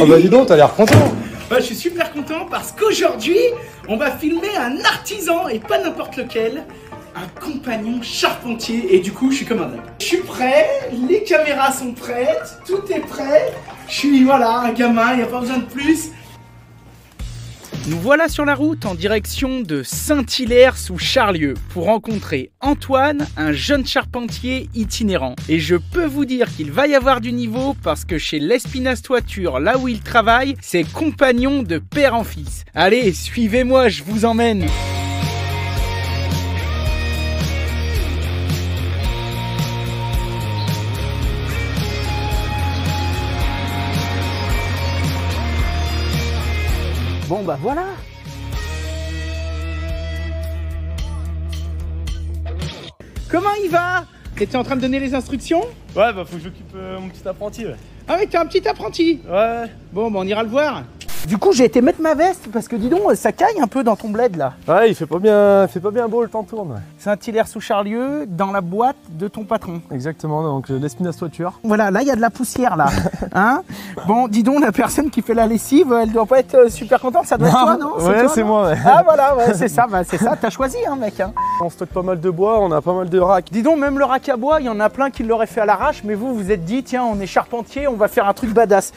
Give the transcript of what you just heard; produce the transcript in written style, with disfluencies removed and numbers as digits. Ah bah dis donc, t'as l'air content. Bah, je suis super content parce qu'aujourd'hui, on va filmer un artisan et pas n'importe lequel, un compagnon charpentier. Et du coup, je suis comme un dingue. Je suis prêt, les caméras sont prêtes, tout est prêt. Je suis, voilà, un gamin, il n'y a pas besoin de plus. Nous voilà sur la route en direction de Saint-Hilaire-sous-Charlieu pour rencontrer Antoine, un jeune charpentier itinérant. Et je peux vous dire qu'il va y avoir du niveau parce que chez Lespinasse Toiture, là où il travaille, c'est compagnon de père en fils. Allez, suivez-moi, je vous emmène. Bon bah voilà. Comment il va? T'étais en train de donner les instructions? Ouais bah faut que j'occupe mon petit apprenti. Ouais. Ah ouais, t'es un petit apprenti? Ouais. Bon bah on ira le voir. Du coup j'ai été mettre ma veste parce que dis donc ça caille un peu dans ton bled là. Ouais il fait pas bien beau, le temps tourne. Saint-Hilaire-sous-Charlieu, dans la boîte de ton patron. Exactement, donc Lespinasse Toiture. Voilà, là il y a de la poussière là. Hein, bon dis donc, la personne qui fait la lessive, elle doit pas être super contente, ça doit être toi non? Ouais c'est moi ouais. Ah voilà, ouais, c'est ça, bah, c'est ça, t'as choisi hein mec hein. On stocke pas mal de bois, on a pas mal de racks. Dis donc, même le rack à bois, il y en a plein qui l'auraient fait à l'arrache, mais vous vous êtes dit tiens on est charpentier, on va faire un truc badass.